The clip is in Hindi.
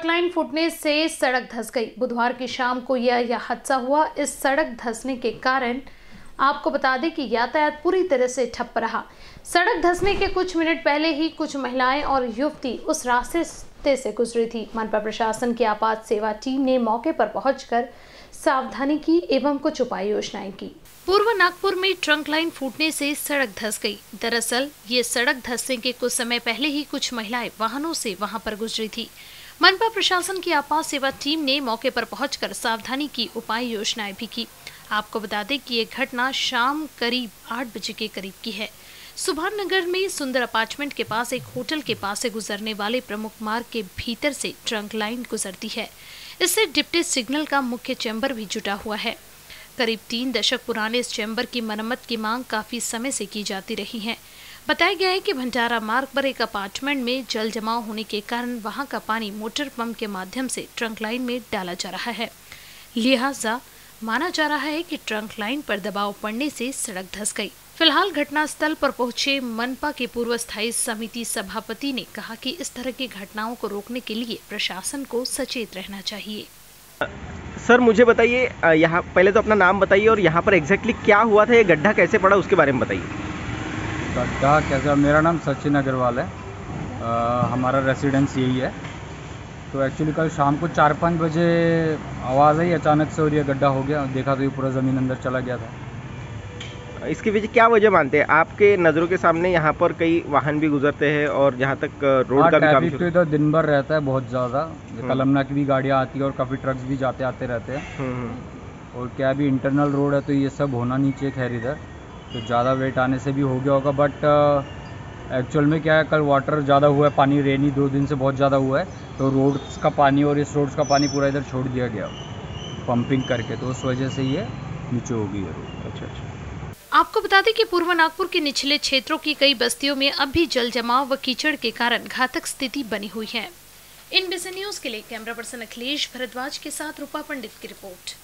ट्रक लाइन फूटने से सड़क धंस गई। बुधवार की शाम को यह हादसा हुआ। इस सड़क धंसने के कारण आपको बता दें कि यातायात पूरी तरह से ठप रहा। सड़क धंसने के कुछ मिनट पहले ही कुछ महिलाएं और युवती उस रास्ते से गुजरी थी। मानपा प्रशासन की आपात सेवा टीम ने मौके पर पहुंचकर सावधानी की एवं कुछ उपाय योजनाएं की। पूर्व नागपुर में ट्रंक लाइन फूटने से सड़क धंस गई। दरअसल ये सड़क धंसने के कुछ समय पहले ही कुछ महिलाएं वाहनों से वहां पर गुजरी थी। मनपा प्रशासन की आपात सेवा टीम ने मौके पर पहुंचकर सावधानी की उपाय योजनाएं भी की। आपको बता दें कि ये घटना शाम करीब 8 बजे के करीब की है। सुभान नगर में सुंदर अपार्टमेंट के पास एक होटल के पास से गुजरने वाले प्रमुख मार्ग के भीतर से ट्रंक लाइन गुजरती है। इससे डिप्टी सिग्नल का मुख्य चैम्बर भी जुटा हुआ है। करीब 3 दशक पुराने इस चैम्बर की मरम्मत की मांग काफी समय से की जाती रही है। बताया गया है कि भंडारा मार्ग पर एक अपार्टमेंट में जल जमाव होने के कारण वहां का पानी मोटर पंप के माध्यम से ट्रंक लाइन में डाला जा रहा है। लिहाजा माना जा रहा है कि ट्रंक लाइन पर दबाव पड़ने से सड़क धंस गई। फिलहाल घटनास्थल पर पहुंचे मनपा के पूर्व स्थायी समिति सभापति ने कहा कि इस तरह की घटनाओं को रोकने के लिए प्रशासन को सचेत रहना चाहिए। सर मुझे बताइए, यहाँ पहले तो अपना नाम बताइए और यहाँ पर एग्जैक्टली क्या हुआ था, ये गड्ढा कैसे पड़ा उसके बारे में बताइए। गड्ढा कैसा? मेरा नाम सचिन अग्रवाल है, हमारा रेसिडेंस यही है। तो एक्चुअली कल शाम को 4-5 बजे आवाज़ आई अचानक से और ये गड्ढा हो गया। देखा तो ये पूरा ज़मीन अंदर चला गया था। इसकी वजह क्या वजह मानते हैं? आपके नज़रों के सामने यहाँ पर कई वाहन भी गुजरते हैं और जहाँ तक रोड का भी काम तो इधर दिन भर रहता है बहुत ज़्यादा। कलमना की भी गाड़ियाँ आती है और काफ़ी ट्रक्स भी जाते आते रहते हैं। और क्या भी इंटरनल रोड है तो ये सब होना नहीं चाहिए। खैर इधर तो ज़्यादा वेट आने से भी हो गया होगा, बट एक्चुअल में क्या है, कल वाटर ज़्यादा हुआ है, पानी रेनी 2 दिन से बहुत ज़्यादा हुआ है तो रोड्स का पानी और इस रोड्स का पानी पूरा इधर छोड़ दिया गया पंपिंग करके, तो उस वजह से ये नीचे हो गई है रोड। अच्छा। आपको बता दें कि पूर्व नागपुर के निचले क्षेत्रों की कई बस्तियों में अब भी जल जमाव व कीचड़ के कारण घातक स्थिति बनी हुई है। INBCN न्यूज़ के लिए कैमरा पर्सन अखिलेश भारद्वाज के साथ रूपा पंडित की रिपोर्ट।